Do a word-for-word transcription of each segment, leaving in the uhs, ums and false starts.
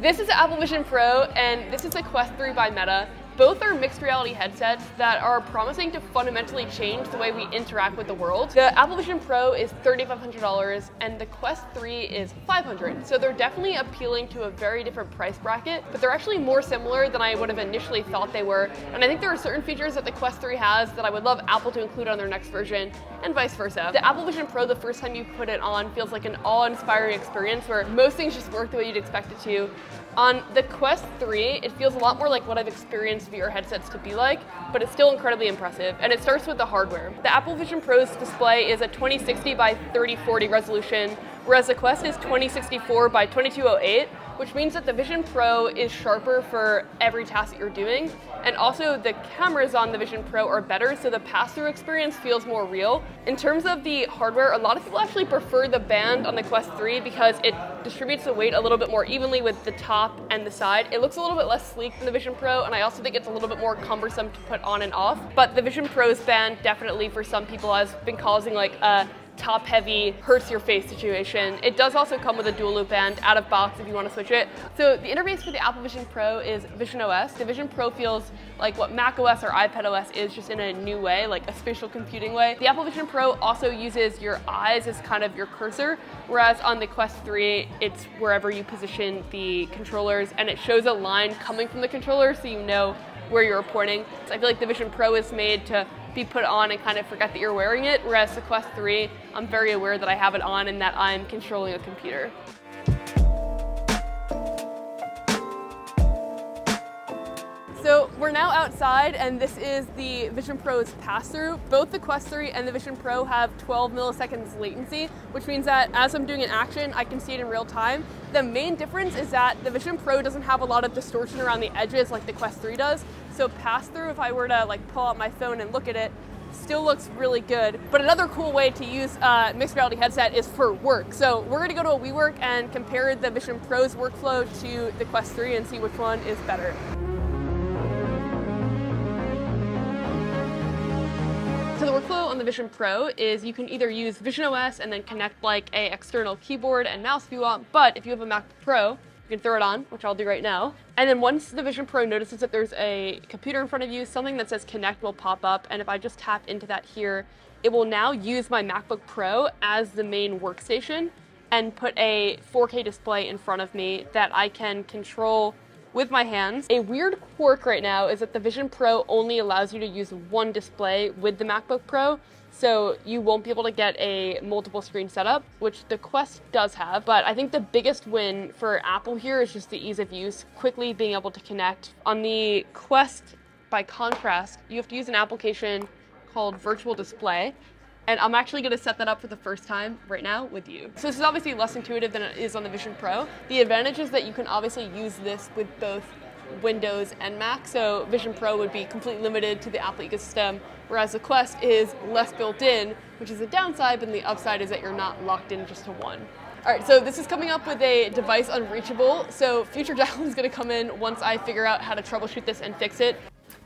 This is the Apple Vision Pro, and this is the Quest three by Meta. Both are mixed reality headsets that are promising to fundamentally change the way we interact with the world. The Apple Vision Pro is thirty-five hundred dollars and the Quest three is five hundred dollars. So they're definitely appealing to a very different price bracket, but they're actually more similar than I would have initially thought they were. And I think there are certain features that the Quest three has that I would love Apple to include on their next version, and vice versa. The Apple Vision Pro, the first time you put it on, feels like an awe-inspiring experience where most things just work the way you'd expect it to. On the Quest three, it feels a lot more like what I've experienced V R headsets to be like, but it's still incredibly impressive. And it starts with the hardware. The Apple Vision Pro's display is a twenty sixty by thirty forty resolution, whereas the Quest is twenty sixty-four by twenty-two oh eight, which means that the Vision Pro is sharper for every task that you're doing. And also the cameras on the Vision Pro are better, so the pass-through experience feels more real. In terms of the hardware, a lot of people actually prefer the band on the Quest three because it distributes the weight a little bit more evenly with the top and the side. It looks a little bit less sleek than the Vision Pro, and I also think it's a little bit more cumbersome to put on and off. But the Vision Pro's band definitely for some people has been causing like a top-heavy, hurts-your-face situation. It does also come with a dual-loop band out of box if you want to switch it. So the interface for the Apple Vision Pro is Vision O S. The Vision Pro feels like what macOS or iPadOS is, just in a new way, like a spatial computing way. The Apple Vision Pro also uses your eyes as kind of your cursor, whereas on the Quest three, it's wherever you position the controllers, and it shows a line coming from the controller so you know where you're pointing. So I feel like the Vision Pro is made to be put on and kind of forget that you're wearing it, whereas the Quest three, I'm very aware that I have it on and that I'm controlling a computer. So we're now outside, and this is the Vision Pro's pass-through. Both the Quest three and the Vision Pro have twelve milliseconds latency, which means that as I'm doing an action, I can see it in real time. The main difference is that the Vision Pro doesn't have a lot of distortion around the edges like the Quest three does. So pass-through, if I were to like pull out my phone and look at it, still looks really good. But another cool way to use a mixed reality headset is for work. So we're going to go to a WeWork and compare the Vision Pro's workflow to the Quest three and see which one is better. So the workflow on the Vision Pro is you can either use Vision O S and then connect like a external keyboard and mouse if you want, but if you have a MacBook Pro, you can throw it on, which I'll do right now. And then once the Vision Pro notices that there's a computer in front of you, something that says connect will pop up, and if I just tap into that here, it will now use my MacBook Pro as the main workstation and put a four K display in front of me that I can control with my hands. A weird quirk right now is that the Vision Pro only allows you to use one display with the MacBook Pro, so you won't be able to get a multiple screen setup, which the Quest does have. But I think the biggest win for Apple here is just the ease of use, quickly being able to connect. On the Quest, by contrast, you have to use an application called Virtual Display, and I'm actually gonna set that up for the first time right now with you. So this is obviously less intuitive than it is on the Vision Pro. The advantage is that you can obviously use this with both Windows and Mac, so Vision Pro would be completely limited to the Apple ecosystem, whereas the Quest is less built in, which is a downside, but the upside is that you're not locked in just to one. All right, so this is coming up with a device unreachable, so future Jacqueline's gonna come in once I figure out how to troubleshoot this and fix it.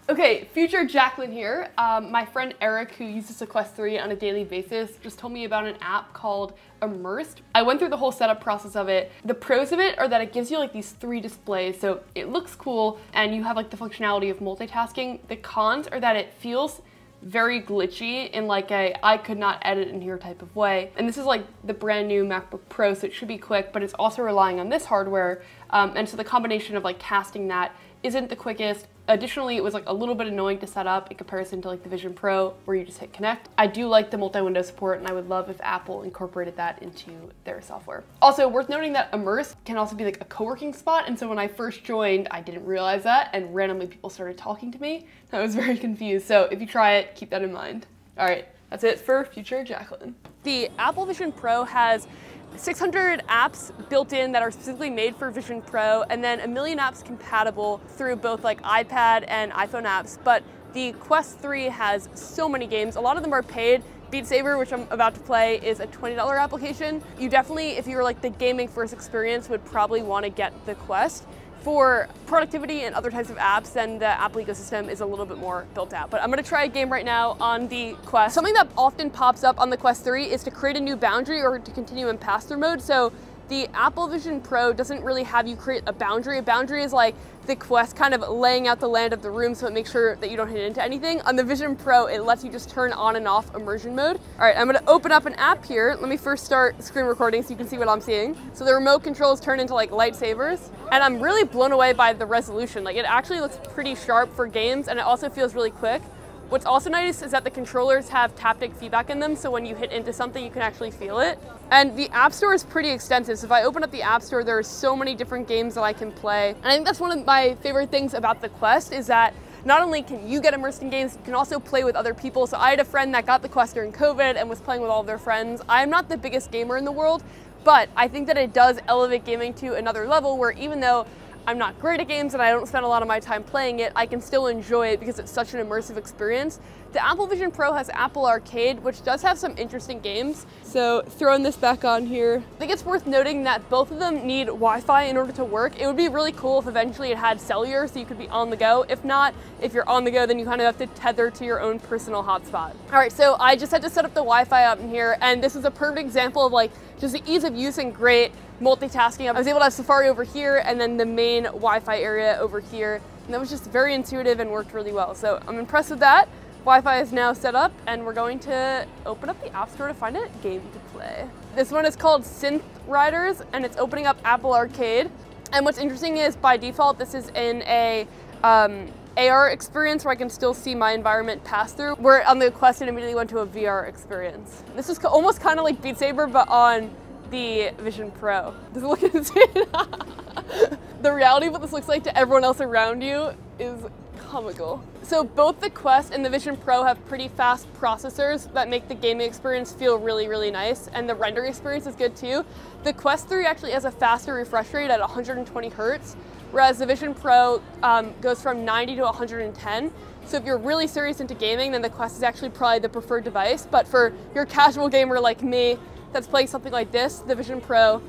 Okay, future Jacqueline here. Um, my friend Eric, who uses the Quest three on a daily basis, just told me about an app called Immersed. I went through the whole setup process of it. The pros of it are that it gives you like these three displays, so it looks cool, and you have like the functionality of multitasking. The cons are that it feels very glitchy in like a I could not edit in here type of way. And this is like the brand new MacBook Pro, so it should be quick, but it's also relying on this hardware. Um, and so the combination of like casting that isn't the quickest. Additionally, it was like a little bit annoying to set up in comparison to like the Vision Pro where you just hit connect. I do like the multi-window support, and I would love if Apple incorporated that into their software. Also worth noting that Immersed can also be like a co-working spot, and so when I first joined, I didn't realize that, and randomly people started talking to me. I was very confused, so if you try it, keep that in mind. All right, that's it for future Jacqueline. The Apple Vision Pro has six hundred apps built in that are specifically made for Vision Pro, and then a million apps compatible through both like iPad and iPhone apps. But the Quest three has so many games. A lot of them are paid. Beat Saber, which I'm about to play, is a twenty dollar application. You definitely, if you were like the gaming first experience, would probably want to get the Quest. For productivity and other types of apps, then the Apple ecosystem is a little bit more built out. But I'm gonna try a game right now on the Quest. Something that often pops up on the Quest three is to create a new boundary or to continue in pass-through mode. So the Apple Vision Pro doesn't really have you create a boundary. A boundary is like the Quest kind of laying out the land of the room so it makes sure that you don't hit into anything. On the Vision Pro, it lets you just turn on and off immersion mode. All right, I'm gonna open up an app here. Let me first start screen recording so you can see what I'm seeing. So the remote controls turn into like lightsabers, and I'm really blown away by the resolution. Like, it actually looks pretty sharp for games, and it also feels really quick. What's also nice is that the controllers have haptic feedback in them, so when you hit into something, you can actually feel it. And the App Store is pretty extensive, so if I open up the App Store, there are so many different games that I can play. And I think that's one of my favorite things about the Quest is that not only can you get immersed in games, you can also play with other people. So I had a friend that got the Quest during COVID and was playing with all of their friends. I'm not the biggest gamer in the world, but I think that it does elevate gaming to another level where even though I'm not great at games and I don't spend a lot of my time playing it, I can still enjoy it because it's such an immersive experience. The Apple Vision Pro has Apple Arcade, which does have some interesting games. So throwing this back on here, I think it's worth noting that both of them need Wi-Fi in order to work. It would be really cool if eventually it had cellular so you could be on the go. If not, if you're on the go, then you kind of have to tether to your own personal hotspot. All right, so I just had to set up the Wi-Fi up in here, and this is a perfect example of like just the ease of use and great multitasking. I was able to have Safari over here and then the main Wi-Fi area over here. And that was just very intuitive and worked really well. So I'm impressed with that. Wi-Fi is now set up, and we're going to open up the App Store to find a game to play. This one is called Synth Riders, and it's opening up Apple Arcade. And what's interesting is by default, this is in a um, A R experience where I can still see my environment pass through. Where on the Quest, it immediately went to a V R experience. This is almost kind of like Beat Saber, but on the Vision Pro. Does it look insane? The reality of what this looks like to everyone else around you is comical. So both the Quest and the Vision Pro have pretty fast processors that make the gaming experience feel really, really nice. And the rendering experience is good too. The Quest three actually has a faster refresh rate at one hundred twenty hertz, whereas the Vision Pro um, goes from ninety to one hundred ten. So if you're really serious into gaming, then the Quest is actually probably the preferred device. But for your casual gamer like me that's playing something like this, the Vision Pro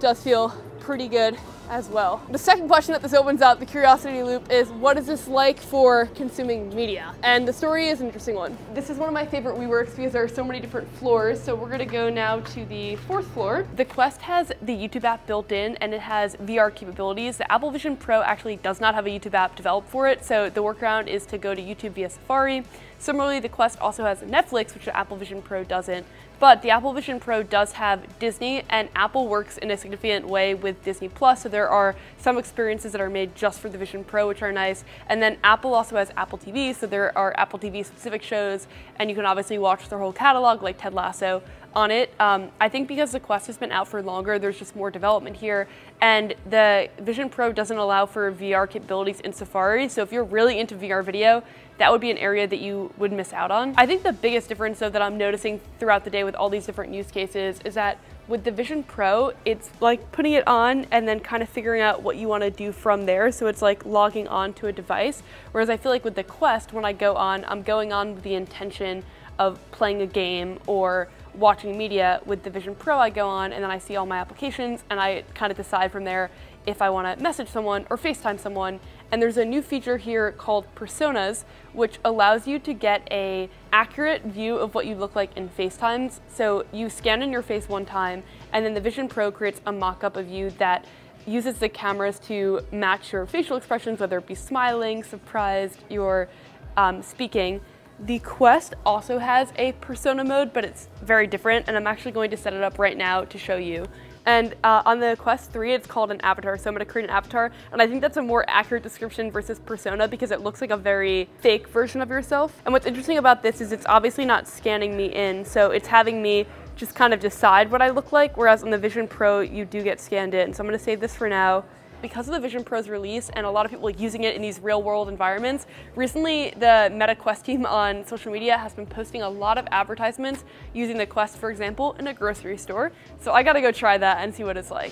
does feel pretty good as well. The second question that this opens up, the curiosity loop, is what is this like for consuming media? And the story is an interesting one. This is one of my favorite WeWorks because there are so many different floors. So we're gonna go now to the fourth floor. The Quest has the YouTube app built in, and it has V R capabilities. The Apple Vision Pro actually does not have a YouTube app developed for it. So the workaround is to go to YouTube via Safari. Similarly, the Quest also has Netflix, which the Apple Vision Pro doesn't, but the Apple Vision Pro does have Disney, and Apple works in a significant way with Disney Plus, so there are some experiences that are made just for the Vision Pro, which are nice, and then Apple also has Apple T V, so there are Apple T V specific shows, and you can obviously watch their whole catalog, like Ted Lasso, on it. Um, I think because the Quest has been out for longer, there's just more development here, and the Vision Pro doesn't allow for V R capabilities in Safari, so if you're really into V R video, that would be an area that you would miss out on. I think the biggest difference though that I'm noticing throughout the day with all these different use cases is that with the Vision Pro, it's like putting it on and then kind of figuring out what you want to do from there. So it's like logging on to a device. Whereas I feel like with the Quest, when I go on, I'm going on with the intention of playing a game or watching media. With the Vision Pro, I go on and then I see all my applications and I kind of decide from there if I want to message someone or FaceTime someone. And there's a new feature here called Personas, which allows you to get an accurate view of what you look like in FaceTimes. So you scan in your face one time, and then the Vision Pro creates a mock-up of you that uses the cameras to match your facial expressions, whether it be smiling, surprised, you're um, speaking. The Quest also has a persona mode, but it's very different, and I'm actually going to set it up right now to show you. And uh, on the Quest three, it's called an avatar. So I'm gonna create an avatar. And I think that's a more accurate description versus persona because it looks like a very fake version of yourself. And what's interesting about this is it's obviously not scanning me in. So it's having me just kind of decide what I look like. Whereas on the Vision Pro, you do get scanned in. So I'm gonna save this for now. Because of the Vision Pro's release and a lot of people using it in these real world environments, recently the Meta Quest team on social media has been posting a lot of advertisements using the Quest, for example, in a grocery store. So I gotta go try that and see what it's like.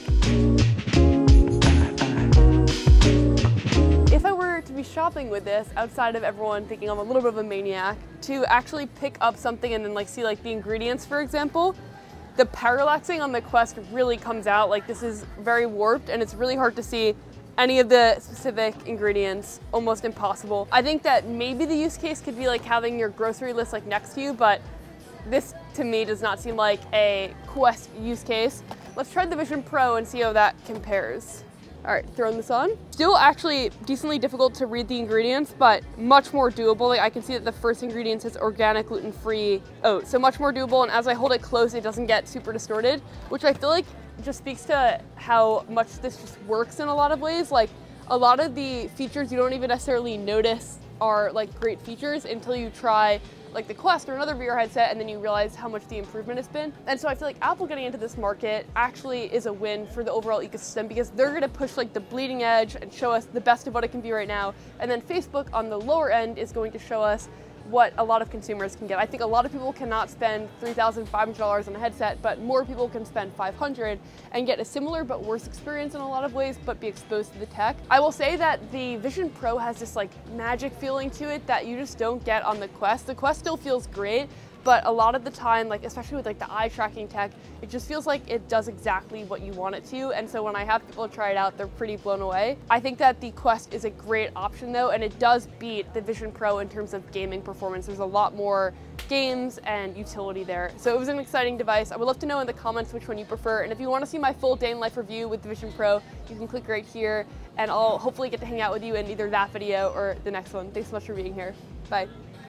If I were to be shopping with this, outside of everyone thinking I'm a little bit of a maniac, to actually pick up something and then like see like the ingredients, for example, the parallaxing on the Quest really comes out. Like, this is very warped and it's really hard to see any of the specific ingredients, almost impossible. I think that maybe the use case could be like having your grocery list like next to you, but this to me does not seem like a Quest use case. Let's try the Vision Pro and see how that compares. All right, throwing this on. Still actually decently difficult to read the ingredients, but much more doable. Like I can see that the first ingredient says organic gluten-free oats. So much more doable, and as I hold it close, it doesn't get super distorted, which I feel like just speaks to how much this just works in a lot of ways. Like a lot of the features you don't even necessarily notice are like great features until you try like the Quest or another V R headset, and then you realize how much the improvement has been. And so I feel like Apple getting into this market actually is a win for the overall ecosystem, because they're gonna push like the bleeding edge and show us the best of what it can be right now. And then Facebook on the lower end is going to show us what a lot of consumers can get. I think a lot of people cannot spend three thousand five hundred dollars on a headset, but more people can spend five hundred dollars and get a similar but worse experience in a lot of ways, but be exposed to the tech. I will say that the Vision Pro has this like magic feeling to it that you just don't get on the Quest. The Quest still feels great, but a lot of the time, like especially with like the eye tracking tech, it just feels like it does exactly what you want it to. And so when I have people try it out, they're pretty blown away. I think that the Quest is a great option though, and it does beat the Vision Pro in terms of gaming performance. There's a lot more games and utility there. So it was an exciting device. I would love to know in the comments which one you prefer. And if you want to see my full day in life review with the Vision Pro, you can click right here, and I'll hopefully get to hang out with you in either that video or the next one. Thanks so much for being here. Bye.